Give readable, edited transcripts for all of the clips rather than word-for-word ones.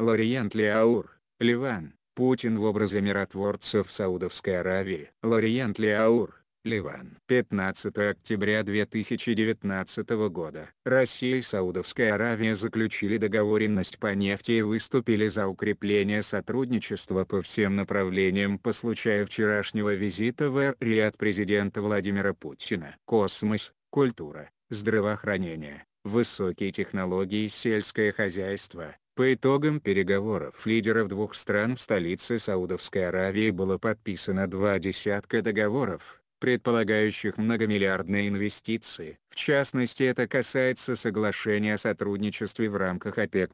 Лориент Лиаур, Ливан. Путин в образе миротворца в Саудовской Аравии. Лориент Лиаур, Ливан. 15 октября 2019 года. Россия и Саудовская Аравия заключили договоренность по нефти и выступили за укрепление сотрудничества по всем направлениям по случаю вчерашнего визита в Эр-Рияд президента Владимира Путина. Космос, культура, здравоохранение, высокие технологии и сельское хозяйство. По итогам переговоров лидеров двух стран в столице Саудовской Аравии было подписано 20 договоров, предполагающих многомиллиардные инвестиции. В частности, это касается соглашения о сотрудничестве в рамках ОПЕК+,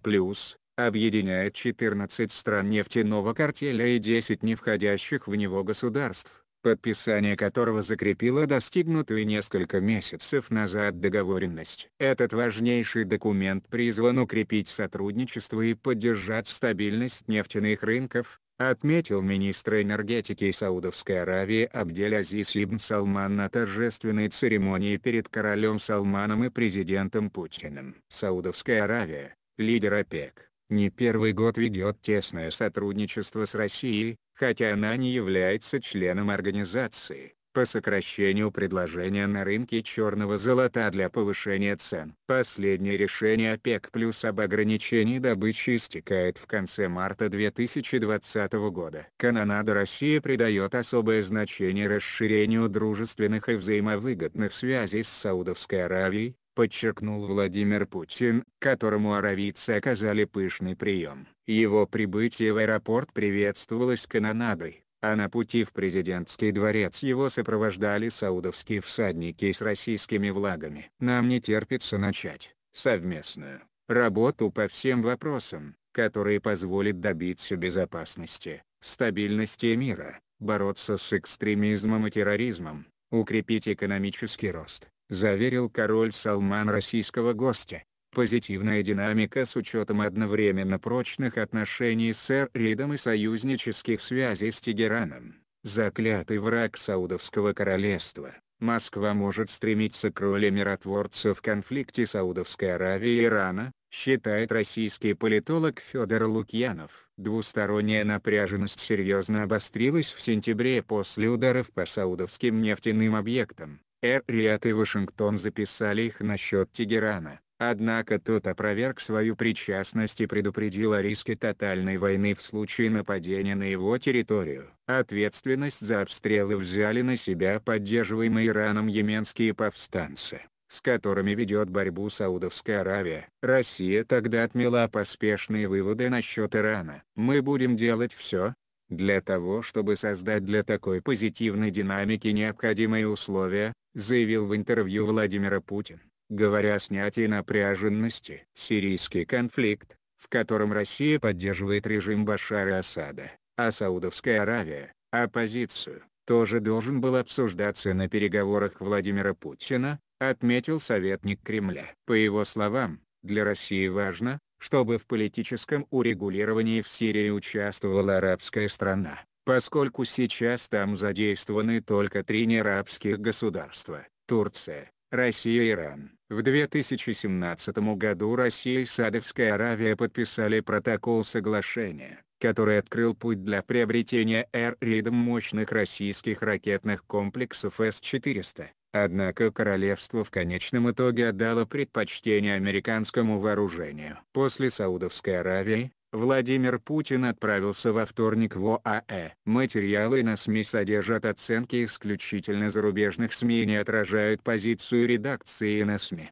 объединяет 14 стран нефтяного картеля и 10 не входящих в него государств, подписание которого закрепило достигнутую несколько месяцев назад договоренность. Этот важнейший документ призван укрепить сотрудничество и поддержать стабильность нефтяных рынков, отметил министр энергетики Саудовской Аравии Абдель Азиз Ибн Салман на торжественной церемонии перед королем Салманом и президентом Путиным. Саудовская Аравия, лидер ОПЕК, не первый год ведет тесное сотрудничество с Россией, хотя она не является членом организации, по сокращению предложения на рынке черного золота для повышения цен. Последнее решение ОПЕК+ об ограничении добычи истекает в конце марта 2020 года. Канонада России придает особое значение расширению дружественных и взаимовыгодных связей с Саудовской Аравией, подчеркнул Владимир Путин, которому аравийцы оказали пышный прием. Его прибытие в аэропорт приветствовалось канонадой, а на пути в президентский дворец его сопровождали саудовские всадники с российскими флагами. Нам не терпится начать совместную работу по всем вопросам, которые позволят добиться безопасности, стабильности и мира, бороться с экстремизмом и терроризмом, укрепить экономический рост, заверил король Салман российского гостя. Позитивная динамика с учетом одновременно прочных отношений с Эр-Рияд и союзнических связей с Тегераном. Заклятый враг Саудовского королевства, Москва может стремиться к роли миротворца в конфликте Саудовской Аравии и Ирана, считает российский политолог Федор Лукьянов. Двусторонняя напряженность серьезно обострилась в сентябре после ударов по саудовским нефтяным объектам. Эр-Рияд и Вашингтон записали их на счет Тегерана. Однако тот опроверг свою причастность и предупредил о риске тотальной войны в случае нападения на его территорию. Ответственность за обстрелы взяли на себя поддерживаемые Ираном йеменские повстанцы, с которыми ведет борьбу Саудовская Аравия. Россия тогда отмела поспешные выводы насчет Ирана. Мы будем делать все для того, чтобы создать для такой позитивной динамики необходимые условия, заявил в интервью Владимира Путин, говоря о снятии напряженности. Сирийский конфликт, в котором Россия поддерживает режим Башара Асада, а Саудовская Аравия – оппозицию, тоже должен был обсуждаться на переговорах Владимира Путина, отметил советник Кремля. По его словам, для России важно, чтобы в политическом урегулировании в Сирии участвовала арабская страна, поскольку сейчас там задействованы только 3 неарабских государства – Турция, Россия и Иран. В 2017 году Россия и Саудовская Аравия подписали протокол соглашения, который открыл путь для приобретения Эр-Рияд мощных российских ракетных комплексов С-400. Однако королевство в конечном итоге отдало предпочтение американскому вооружению. После Саудовской Аравии Владимир Путин отправился во вторник в ОАЭ. Материалы на СМИ содержат оценки исключительно зарубежных СМИ и не отражают позицию редакции на СМИ.